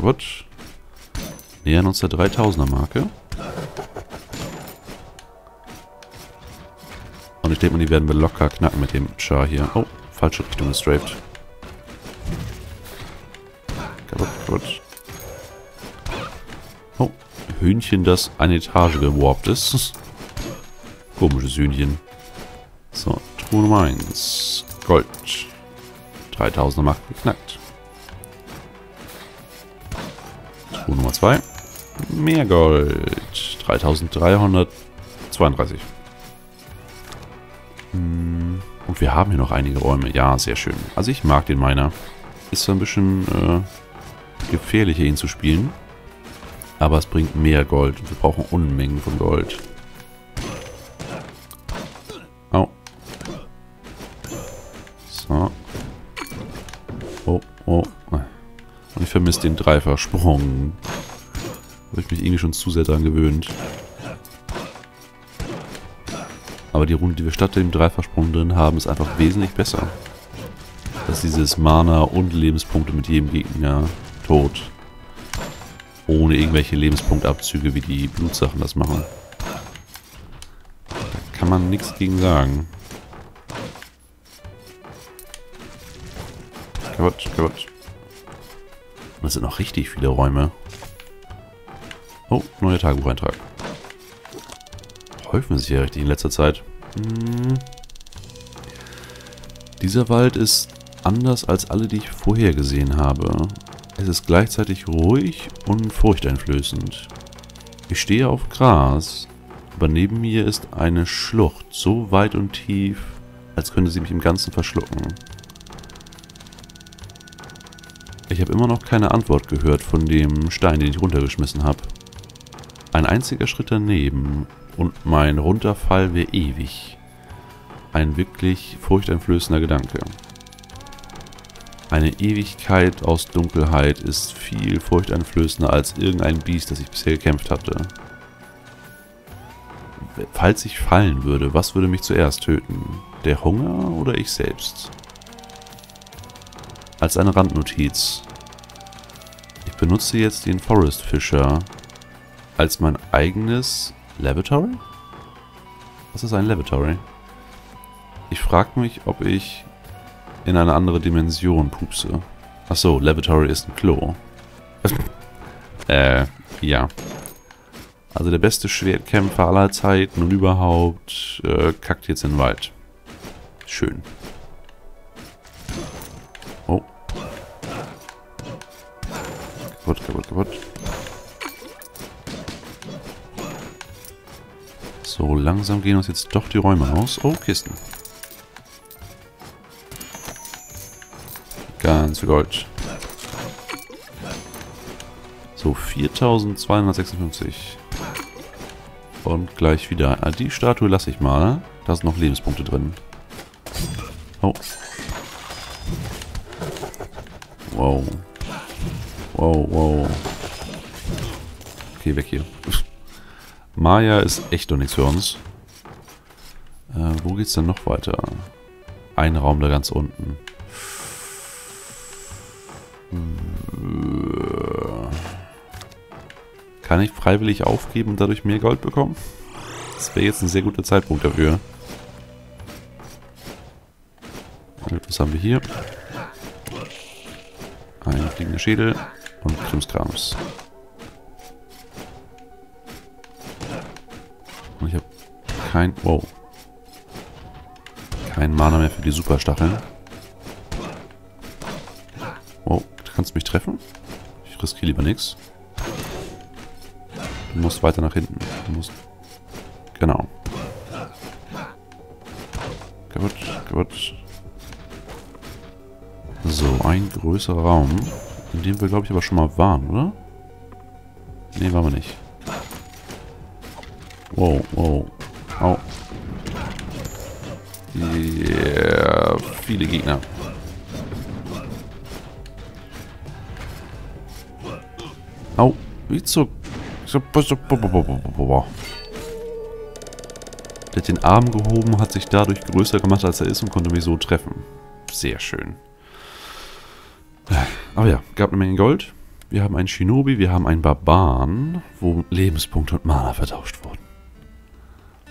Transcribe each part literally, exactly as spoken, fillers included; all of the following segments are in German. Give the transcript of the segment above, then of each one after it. kaputt. Nähern uns der dreitausender-Marke. Und ich denke mal, die werden wir locker knacken mit dem Char hier. Oh, falsche Richtung gestrafed. Kaputt, kaputt. Oh, Hühnchen, das eine Etage gewarpt ist. Komisches Hühnchen. So, Truhe Nummer eins. Gold. dreitausender-Marke geknackt. Truhe Nummer zwei. Mehr Gold. dreitausenddreihundertzweiunddreißig. Und wir haben hier noch einige Räume. Ja, sehr schön. Also ich mag den Miner. Ist so ein bisschen äh, gefährlicher, ihn zu spielen. Aber es bringt mehr Gold. Und wir brauchen Unmengen von Gold. Au. So. Oh, oh. Und ich vermisse den Dreifacher-Sprung. Habe ich mich irgendwie schon zu sehr daran gewöhnt. Aber die Runde, die wir statt dem Dreifacher-Sprung drin haben, ist einfach wesentlich besser. Dass dieses Mana und Lebenspunkte mit jedem Gegner tot. Ohne irgendwelche Lebenspunktabzüge, wie die Blutsachen das machen. Da kann man nichts gegen sagen. Kaputt, kaputt. Das sind noch richtig viele Räume. Oh, neuer Tagebucheintrag. Häufen sich ja richtig in letzter Zeit. Hm. Dieser Wald ist anders als alle, die ich vorher gesehen habe. Es ist gleichzeitig ruhig und furchteinflößend. Ich stehe auf Gras, aber neben mir ist eine Schlucht, so weit und tief, als könnte sie mich im Ganzen verschlucken. Ich habe immer noch keine Antwort gehört von dem Stein, den ich runtergeschmissen habe. Ein einziger Schritt daneben und mein Runterfall wäre ewig. Ein wirklich furchteinflößender Gedanke. Eine Ewigkeit aus Dunkelheit ist viel furchteinflößender als irgendein Biest, das ich bisher gekämpft hatte. Falls ich fallen würde, was würde mich zuerst töten? Der Hunger oder ich selbst? Als eine Randnotiz. Ich benutze jetzt den Forest Fisher als mein eigenes Lavatory? Was ist ein Lavatory? Ich frage mich, ob ich in eine andere Dimension pupse. Achso, Lavatory ist ein Klo. äh, ja. Also der beste Schwertkämpfer aller Zeiten und überhaupt äh, kackt jetzt in den Wald. Schön. Oh. Kaputt, kaputt, kaputt. So, langsam gehen uns jetzt doch die Räume aus. Oh, Kisten. Ganz viel Gold. So, viertausendzweihundertsechsundfünfzig. Und gleich wieder. Ah, die Statue lasse ich mal. Da sind noch Lebenspunkte drin. Oh. Wow. Wow, wow. Okay, weg hier. Maya ist echt doch nichts für uns. Äh, wo geht's denn noch weiter? Ein Raum da ganz unten. Kann ich freiwillig aufgeben und dadurch mehr Gold bekommen? Das wäre jetzt ein sehr guter Zeitpunkt dafür. Was haben wir hier? Ein fliegender Schädel und Krimskrams. Und ich habe kein... Wow. Kein Mana mehr für die Superstacheln. Wow, kannst du mich treffen? Ich riskiere lieber nichts. Du musst weiter nach hinten. Du musst... Genau. Kaputt, kaputt. So, ein größerer Raum. In dem wir, glaube ich, aber schon mal waren, oder? Ne, waren wir nicht. Wow, wow. Au. Yeah, viele Gegner. Au, wie zu... Der hat den Arm gehoben, hat sich dadurch größer gemacht, als er ist und konnte mich so treffen. Sehr schön. Aber ja, gab eine Menge Gold. Wir haben einen Shinobi, wir haben einen Barbaren, wo Lebenspunkte und Mana vertauscht wurden.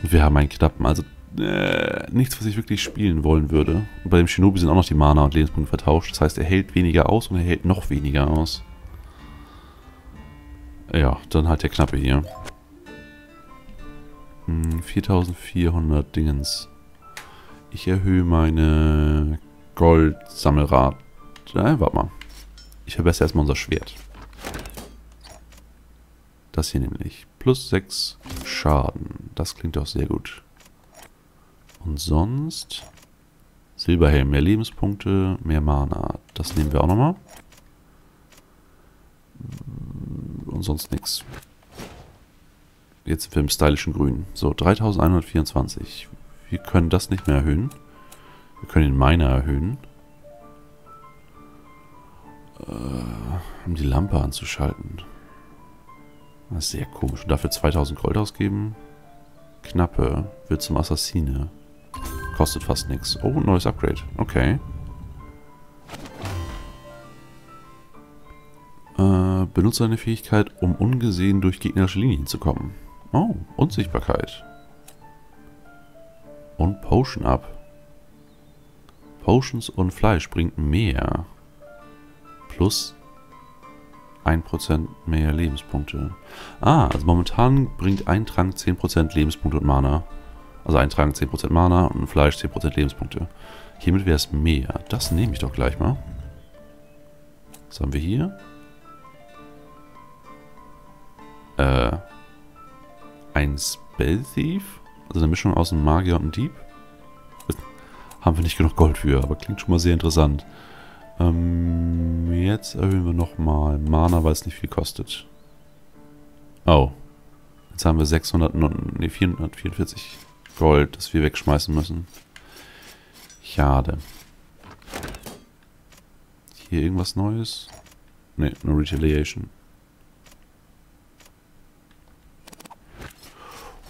Und wir haben einen Knappen, also äh, nichts, was ich wirklich spielen wollen würde. Und bei dem Shinobi sind auch noch die Mana und Lebenspunkte vertauscht. Das heißt, er hält weniger aus und er hält noch weniger aus. Ja, dann halt der Knappe hier. Hm, viertausendvierhundert Dingens. Ich erhöhe meine Goldsammelrate. Ja, warte mal. Ich verbessere erstmal unser Schwert. Das hier nämlich. Plus sechs Schaden. Das klingt doch sehr gut. Und sonst... Silberhelm. Mehr Lebenspunkte, mehr Mana. Das nehmen wir auch nochmal. Und sonst nichts. Jetzt sind wir im stylischen Grün. So, dreitausendeinhundertvierundzwanzig. Wir können das nicht mehr erhöhen. Wir können den Miner erhöhen. Um die Lampe anzuschalten. Das ist sehr komisch. Und dafür zweitausend Gold ausgeben. Knappe. Wird zum Assassine. Kostet fast nichts. Oh, neues Upgrade. Okay. Äh, benutze eine Fähigkeit, um ungesehen durch gegnerische Linien zu kommen. Oh, Unsichtbarkeit. Und Potion ab. Potions und Fleisch bringt mehr. Plus ein Prozent mehr Lebenspunkte. Ah, also momentan bringt ein Trank zehn Prozent Lebenspunkte und Mana. Also ein Trank zehn Prozent Mana und ein Fleisch zehn Prozent Lebenspunkte. Hiermit wäre es mehr. Das nehme ich doch gleich mal. Was haben wir hier? Äh. Ein Spell Thief? Also eine Mischung aus einem Magier und einem Dieb? Haben wir nicht genug Gold für, aber klingt schon mal sehr interessant. Ähm, jetzt erhöhen wir nochmal Mana, weil es nicht viel kostet. Oh. Jetzt haben wir sechshundert, nee, vierhundertvierundvierzig Gold, das wir wegschmeißen müssen. Schade. Hier irgendwas Neues? Ne, no Retaliation.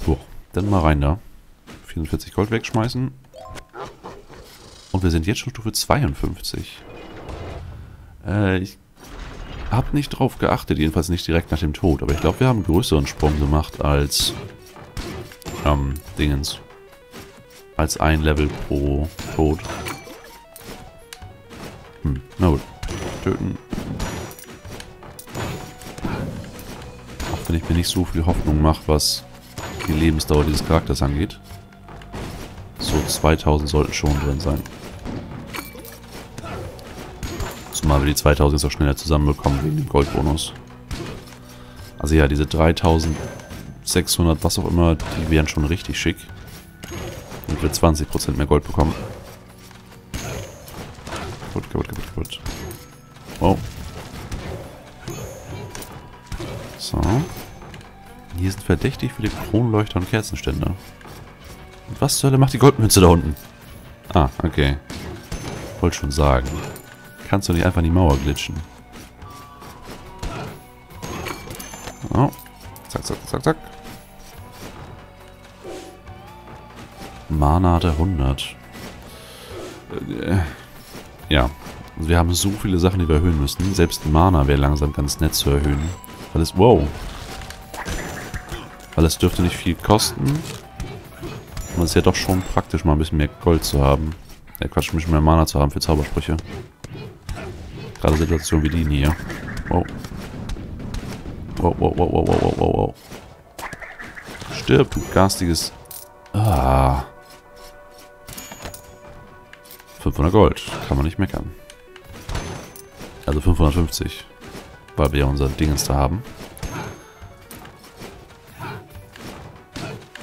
So, dann mal rein da. vierundvierzig Gold wegschmeißen. Und wir sind jetzt schon Stufe zweiundfünfzig. Ich habe nicht drauf geachtet, jedenfalls nicht direkt nach dem Tod. Aber ich glaube, wir haben einen größeren Sprung gemacht als ähm, Dingens. Als ein Level pro Tod. Hm, na gut. Töten. Auch wenn ich mir nicht so viel Hoffnung mache, was die Lebensdauer dieses Charakters angeht. So zweitausend sollten schon drin sein. Mal wir die zweitausend jetzt auch schneller zusammenbekommen wegen dem Goldbonus. Also ja, diese dreitausendsechshundert, was auch immer, die wären schon richtig schick. Und wir zwanzig Prozent mehr Gold bekommen. Gut, gut, gut, gut. Wow. So. Hier sind verdächtig viele Kronleuchter und Kerzenständer. Und was zur Hölle macht die Goldmünze da unten? Ah, okay. Wollte schon sagen. Kannst du nicht einfach in die Mauer glitschen. Oh. Zack, zack, zack, zack. Mana hatte hundert. Ja. Wir haben so viele Sachen, die wir erhöhen müssen. Selbst Mana wäre langsam ganz nett zu erhöhen. Weil es... Wow. Weil es dürfte nicht viel kosten. Und es ist ja doch schon praktisch, mal ein bisschen mehr Gold zu haben. Ja, Quatsch, ein bisschen mehr Mana zu haben für Zaubersprüche. Gerade Situation wie die hier. Wow. Wow, wow, wow, wow, wow, wow, wow. Stirb, du garstiges... Ah. fünfhundert Gold. Kann man nicht meckern. Also fünfhundertfünfzig. Weil wir ja unser Dingens da haben.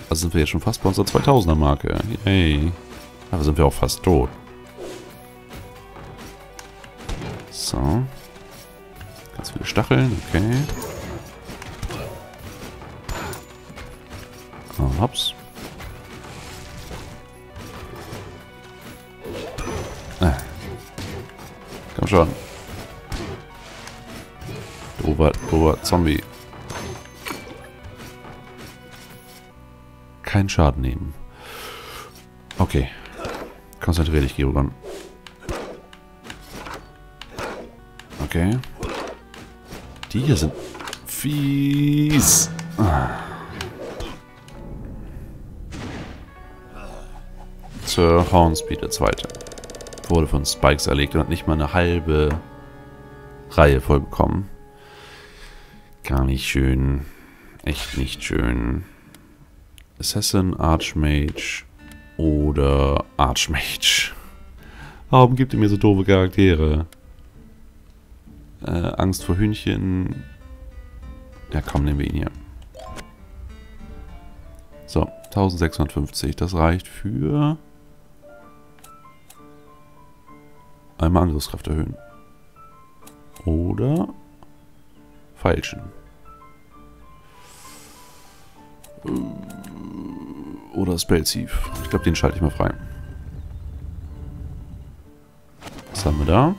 Also sind wir jetzt schon fast bei unserer zweitausender Marke. Yay. Aber sind wir auch fast tot. So. Ganz viele Stacheln, okay. Oh, hops. Ah. Komm schon. Dober, dober Zombie. Keinen Schaden nehmen. Okay. Konzentrier dich, Gerugon. Okay. Die hier sind fies. Sir Hornsby, der Zweite, wurde von Spikes erlegt und hat nicht mal eine halbe Reihe voll bekommen. Gar nicht schön. Echt nicht schön. Assassin, Archmage oder Archmage. Warum gibt ihr mir so doofe Charaktere? Äh, Angst vor Hühnchen. Ja komm, nehmen wir ihn hier. So, eintausendsechshundertfünfzig. Das reicht für... einmal Angriffskraft erhöhen. Oder... feilschen. Oder Spell Thief. Ich glaube, den schalte ich mal frei. Was haben wir da?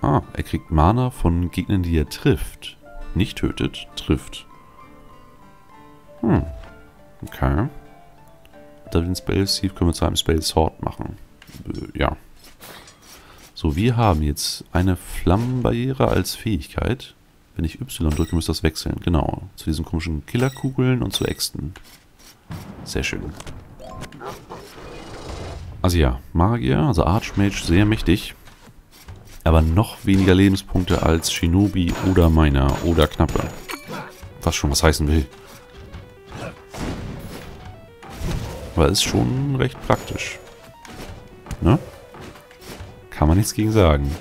Ah, er kriegt Mana von Gegnern, die er trifft. Nicht tötet, trifft. Hm. Okay. Da den Spell Thief können wir zu einem Spell Sword machen. Ja. So, wir haben jetzt eine Flammenbarriere als Fähigkeit. Wenn ich Y drücke, müsste das wechseln. Genau. Zu diesen komischen Killerkugeln und zu Äxten. Sehr schön. Also ja, Magier, also Archmage, sehr mächtig. Aber noch weniger Lebenspunkte als Shinobi oder Miner oder Knappe. Was schon was heißen will. Aber ist schon recht praktisch. Ne? Kann man nichts gegen sagen.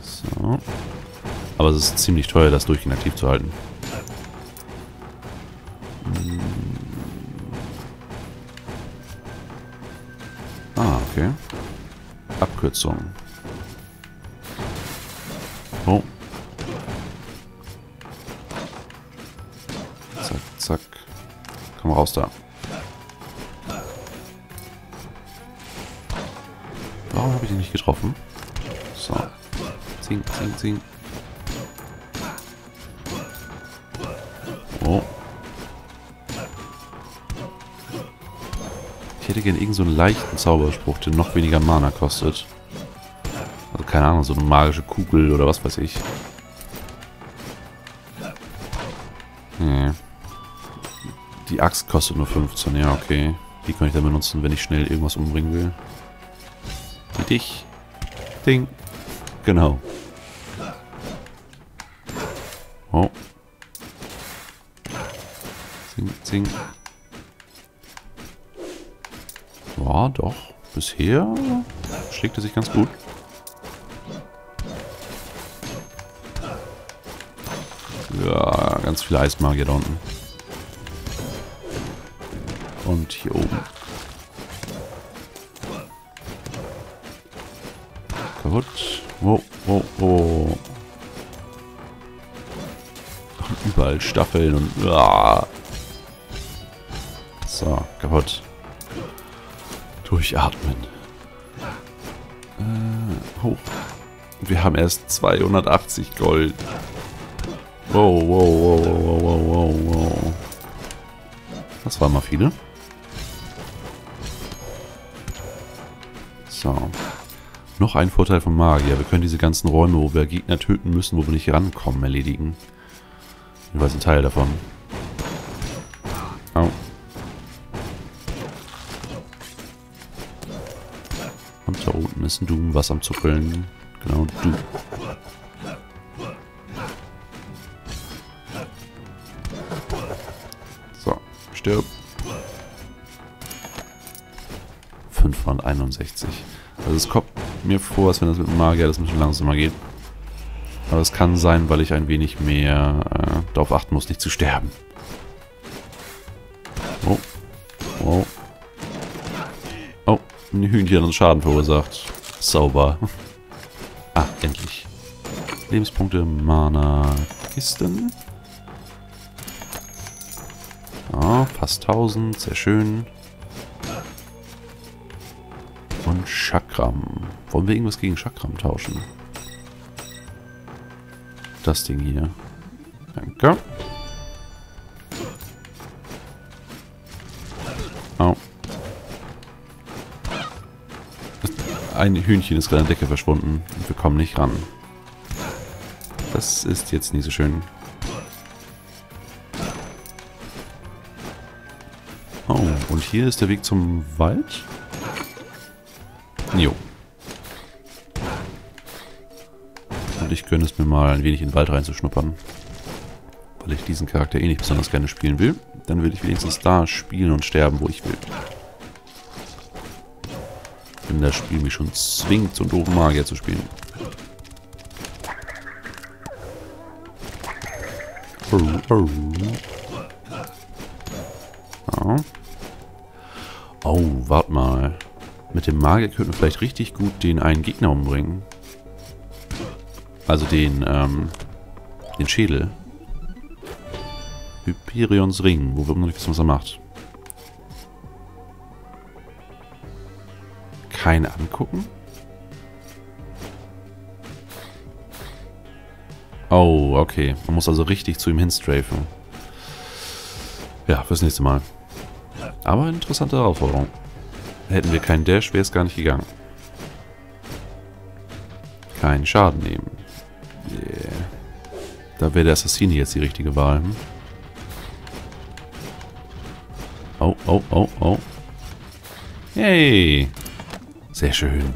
So. Aber es ist ziemlich teuer, das durchgehend aktiv zu halten. Hm. Ah, okay. Abkürzung. Oh. Zack, zack. Komm raus da. Warum habe ich ihn nicht getroffen? So. Zing, zing, zing. Oh. Ich hätte gerne irgend so einen leichten Zauberspruch, der noch weniger Mana kostet. Also keine Ahnung, so eine magische Kugel oder was weiß ich. Hm. Die Axt kostet nur fünfzehn, ja okay. Die kann ich dann benutzen, wenn ich schnell irgendwas umbringen will. Wie dich. Ding. Genau. Oh. Zing, zing. Ja, doch. Bisher schlägt er sich ganz gut. Ja, ganz viele Eismagier da unten. Und hier oben. Kaputt. Oh, oh, oh. Und überall Staffeln und... Ah. So, kaputt. Durchatmen. Äh, hoch. Wir haben erst zweihundertachtzig Gold. Wow, wow, wow, wow, wow, wow, wow. Das waren mal viele. So. Noch ein Vorteil von Magier. Wir können diese ganzen Räume, wo wir Gegner töten müssen, wo wir nicht rankommen, erledigen. Jeweils ein Teil davon. Au. Und da unten ist ein Doom, was am Zuckeln. Genau, Doom. So, stirb. fünfhunderteinundsechzig. Also es kommt mir vor, als wenn das mit dem Magier das ein bisschen langsamer geht. Aber es kann sein, weil ich ein wenig mehr äh, darauf achten muss, nicht zu sterben. Oh. Oh. Oh, ein Hühnchen hat uns Schaden verursacht. Sauber. Ah, endlich. Lebenspunkte, Mana, Kisten. Ah, fast tausend, sehr schön. Und Chakram. Wollen wir irgendwas gegen Chakram tauschen? Das Ding hier. Danke. ein Hühnchen ist gerade in der Decke verschwunden und wir kommen nicht ran. Das ist jetzt nicht so schön. Oh, und hier ist der Weg zum Wald? Jo. Und ich gönne es mir mal, ein wenig in den Wald reinzuschnuppern. Weil ich diesen Charakter eh nicht besonders gerne spielen will. Dann will ich wenigstens da spielen und sterben, wo ich will. Wenn das Spiel mich schon zwingt, so einen doofen Magier zu spielen. Oh, oh. Oh. Oh, warte mal. Mit dem Magier könnten wir vielleicht richtig gut den einen Gegner umbringen. Also den, ähm, den Schädel. Hyperions Ring, wo wir noch nicht wissen, was er macht. Keinen angucken? Oh, okay. Man muss also richtig zu ihm hinstrafen. Ja, fürs nächste Mal. Aber eine interessante Herausforderung. Hätten wir keinen Dash, wäre es gar nicht gegangen. Keinen Schaden nehmen. Yeah. Da wäre der Assassine jetzt die richtige Wahl. Hm? Oh, oh, oh, oh. Hey! Sehr schön.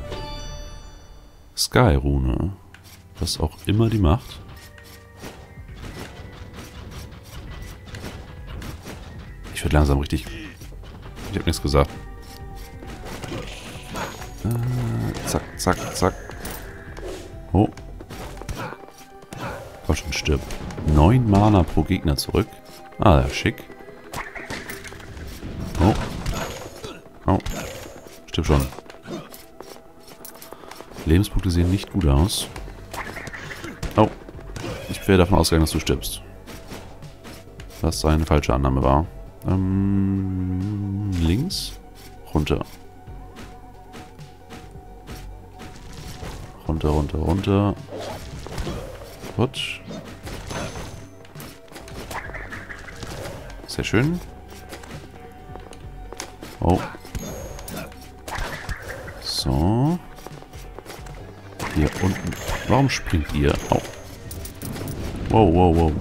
Sky-Rune. Was auch immer die macht. Ich werde langsam richtig... Ich habe nichts gesagt. Äh, zack, zack, zack. Oh. Komm schon, stirb. Neun Mana pro Gegner zurück. Ah, schick. Oh. Oh. Stirb schon. Lebenspunkte sehen nicht gut aus. Oh. Ich wäre davon ausgegangen, dass du stirbst. Was eine falsche Annahme war. Ähm, links. Runter. Runter, runter, runter. Gut. Sehr schön. Oh. So. Hier unten. Warum springt ihr? Oh. Wow, wow, wow.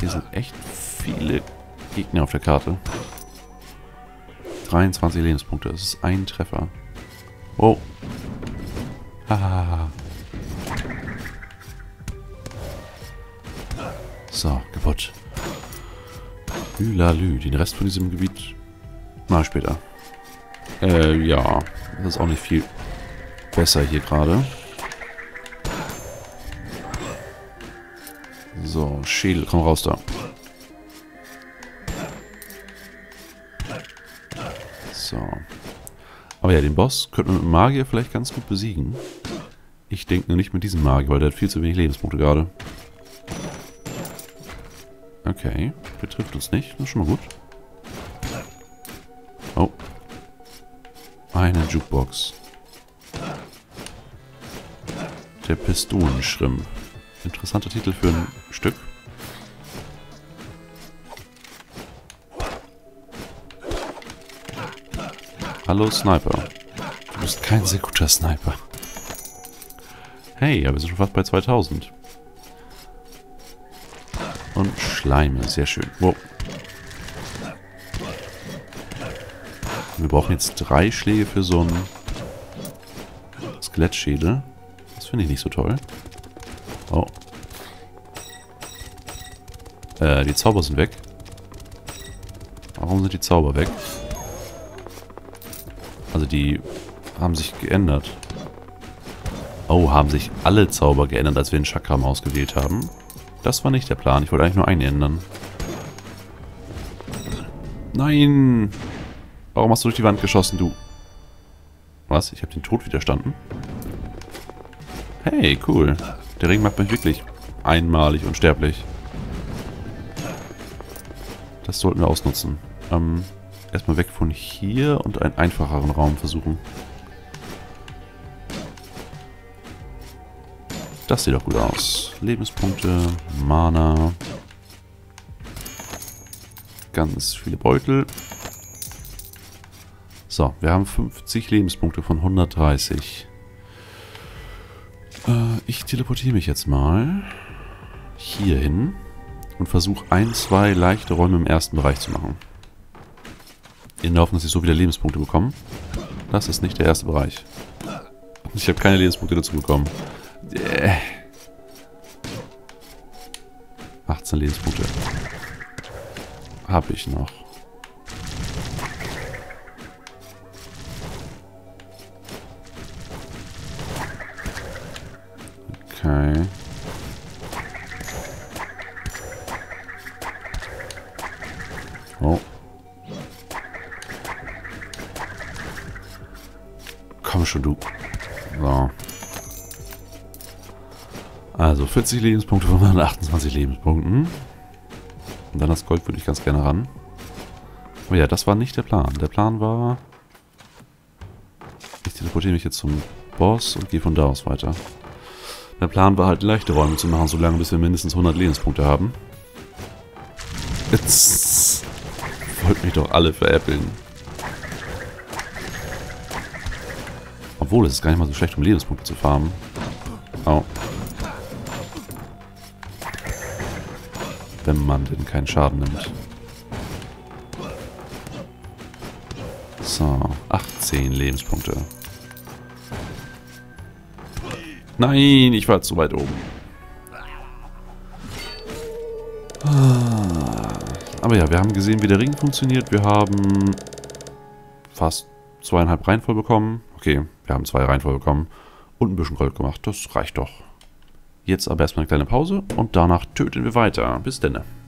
Hier sind echt viele Gegner auf der Karte. dreiundzwanzig Lebenspunkte. Das ist ein Treffer. Oh. Ah. So, kaputt. Lü. Den Rest von diesem Gebiet mal später. Äh, ja. Das ist auch nicht viel besser hier gerade. So, Schädel, komm raus da. So. Aber ja, den Boss könnten wir mit dem Magier vielleicht ganz gut besiegen. Ich denke nur nicht mit diesem Magier, weil der hat viel zu wenig Lebenspunkte gerade. Okay, betrifft uns nicht. Das ist schon mal gut. Oh. Eine Jukebox. Der Pistolenschrimm. Interessanter Titel für ein Stück. Hallo Sniper. Du bist kein sehr guter Sniper. Hey, aber wir sind schon fast bei zweitausend. Und Schleime, sehr schön. Wow. Wir brauchen jetzt drei Schläge für so einen Skelettschädel. Das finde ich nicht so toll. Oh. Äh, die Zauber sind weg. Warum sind die Zauber weg? Also die haben sich geändert. Oh, haben sich alle Zauber geändert, als wir den Chakram ausgewählt haben. Das war nicht der Plan. Ich wollte eigentlich nur einen ändern. Nein! Warum hast du durch die Wand geschossen, du? Was? Ich habe den Tod widerstanden? Hey, cool. Der Ring macht mich wirklich einmalig unsterblich. Das sollten wir ausnutzen. Ähm, erstmal weg von hier und einen einfacheren Raum versuchen. Das sieht doch gut aus. Lebenspunkte, Mana. Ganz viele Beutel. So, wir haben fünfzig Lebenspunkte von hundertdreißig. Äh, ich teleportiere mich jetzt mal hier hin und versuche ein, zwei leichte Räume im ersten Bereich zu machen. In der Hoffnung, dass ich so wieder Lebenspunkte bekomme. Das ist nicht der erste Bereich. Ich habe keine Lebenspunkte dazu bekommen. Äh. achtzehn Lebenspunkte. Habe ich noch. Okay. Oh. Komm schon, du. So. Also vierzig Lebenspunkte von hundertachtundzwanzig Lebenspunkten. Und dann das Gold würde ich ganz gerne ran. Aber ja, das war nicht der Plan. Der Plan war... Ich teleportiere mich jetzt zum Boss und gehe von da aus weiter. Der Plan war halt, leichte Räume zu machen, solange bis wir mindestens hundert Lebenspunkte haben. Jetzt wollt mich doch alle veräppeln. Obwohl, es ist gar nicht mal so schlecht, um Lebenspunkte zu farmen. Au. Wenn man denn keinen Schaden nimmt. So, achtzehn Lebenspunkte. Nein, ich war zu weit oben. Aber ja, wir haben gesehen, wie der Ring funktioniert. Wir haben fast zweieinhalb Reihen voll bekommen. Okay, wir haben zwei Reihen voll bekommen. Und ein bisschen Gold gemacht. Das reicht doch. Jetzt aber erstmal eine kleine Pause und danach töten wir weiter. Bis denne.